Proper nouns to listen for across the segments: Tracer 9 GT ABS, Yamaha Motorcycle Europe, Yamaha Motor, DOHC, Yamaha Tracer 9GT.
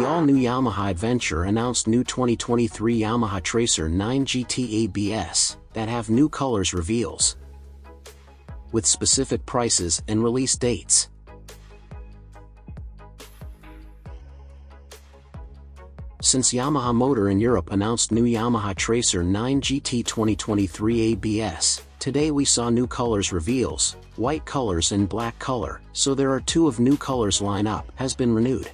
The all-new Yamaha Adventure announced new 2023 Yamaha Tracer 9 GT ABS that have new colors reveals, with specific prices and release dates. Since Yamaha Motor in Europe announced new Yamaha Tracer 9 GT 2023 ABS, today we saw new colors reveals, white colors and black color, so there are two of new colors lineup has been renewed.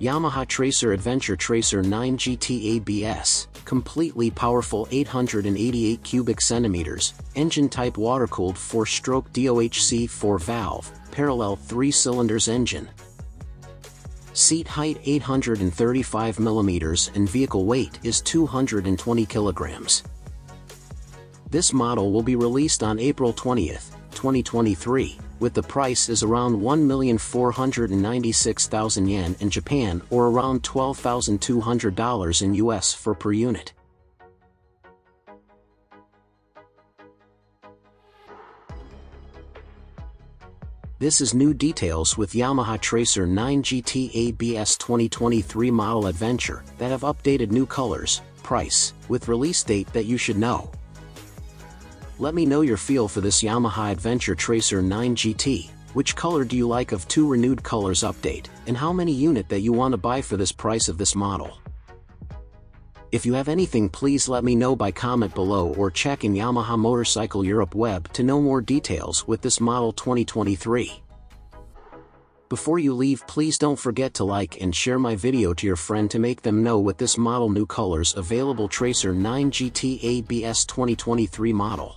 Yamaha Tracer Adventure Tracer 9 GT ABS, completely powerful 888 cubic centimeters, engine type water-cooled 4-stroke DOHC 4-valve, parallel 3-cylinders engine. Seat height 835 mm and vehicle weight is 220 kg. This model will be released on April 20, 2023, with the price is around 1,496,000 yen in Japan or around $12,200 in US for per unit. This is new details with Yamaha Tracer 9 GT ABS 2023 model Adventure that have updated new colors, price, with release date that you should know. Let me know your feel for this Yamaha Adventure Tracer 9 GT, which color do you like of two renewed colors update, and how many unit that you want to buy for this price of this model. If you have anything, please let me know by comment below or check in Yamaha Motorcycle Europe web to know more details with this model 2023. Before you leave, please don't forget to like and share my video to your friend to make them know with this model new colors available Tracer 9 GT ABS 2023 model.